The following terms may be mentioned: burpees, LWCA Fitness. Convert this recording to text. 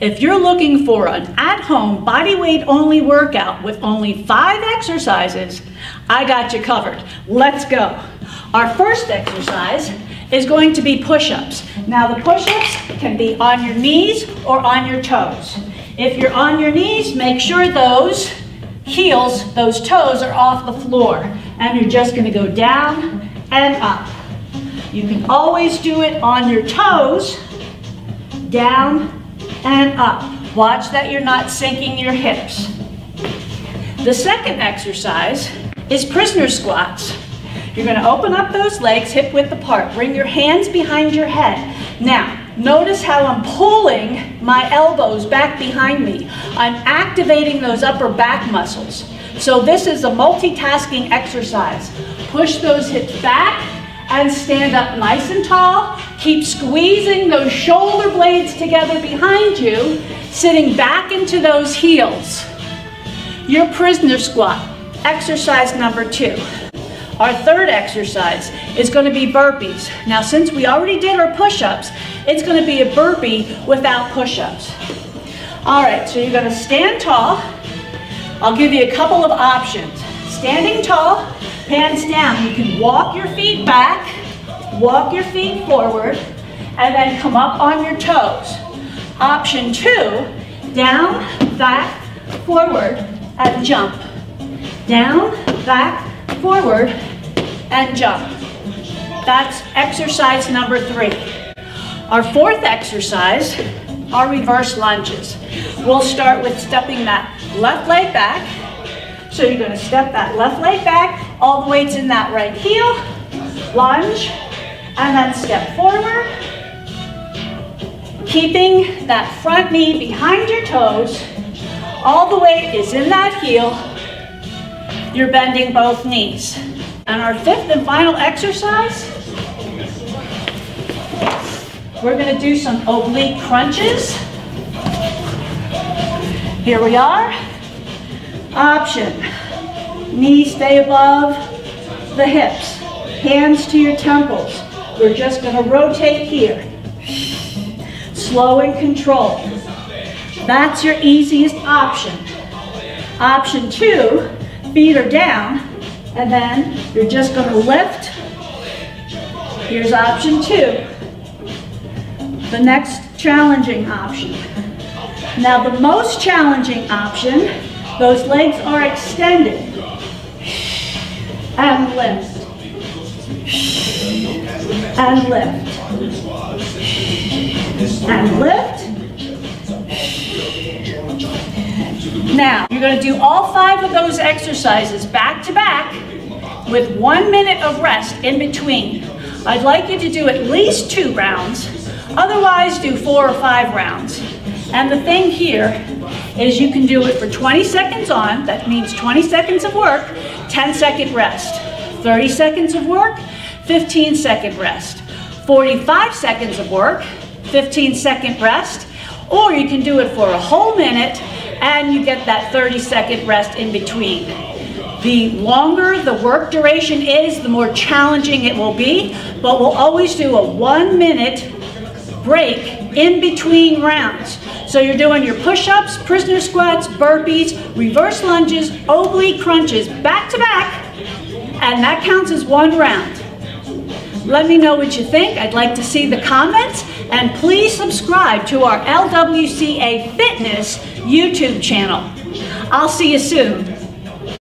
If you're looking for an at-home body weight only workout with only 5 exercises, I got you covered. Let's go. Our first exercise is going to be push-ups. Now the push-ups can be on your knees or on your toes. If you're on your knees, make sure those heels, those toes are off the floor, and you're just going to go down and up. You can always do it on your toes, down and up. Watch that you're not sinking your hips. The second exercise is prisoner squats. You're going to open up those legs hip width apart. Bring your hands behind your head. Now, notice how I'm pulling my elbows back behind me. I'm activating those upper back muscles. So this is a multitasking exercise. Push those hips back and stand up nice and tall. Keep squeezing those shoulder blades together behind you, sitting back into those heels. Your prisoner squat, exercise number 2. Our third exercise is going to be burpees. Now, since we already did our push-ups, it's going to be a burpee without push-ups. All right, so you're going to stand tall. I'll give you a couple of options. Standing tall, hands down. You can walk your feet back, walk your feet forward, and then come up on your toes. Option 2, down, back, forward, and jump. Down, back, forward, and jump. That's exercise number 3. Our fourth exercise are reverse lunges. We'll start with stepping that left leg back. So you're going to step that left leg back, all the weight's in that right heel, lunge, and then step forward, keeping that front knee behind your toes, all the weight is in that heel, you're bending both knees. And our fifth and final exercise, we're going to do some oblique crunches. Here we are. Option, knees stay above the hips, hands to your temples. We're just going to rotate here, slow and controlled. That's your easiest option. Option 2, feet are down, and then you're just going to lift. Here's option 2, the next challenging option. Now the most challenging option, those legs are extended, and lift, and lift, and lift. Now, you're going to do all 5 of those exercises back to back with 1 minute of rest in between. I'd like you to do at least 2 rounds, otherwise do 4 or 5 rounds. And the thing here is you can do it for 20 seconds on, that means 20 seconds of work, 10-second rest, 30 seconds of work, 15-second rest, 45 seconds of work, 15-second rest, or you can do it for a whole minute and you get that 30-second rest in between. The longer the work duration is, the more challenging it will be, but we'll always do a 1-minute break in between rounds. So you're doing your push-ups, prisoner squats, burpees, reverse lunges, oblique crunches, back to back, and that counts as 1 round. Let me know what you think. I'd like to see the comments, and please subscribe to our LWCA Fitness YouTube channel. I'll see you soon.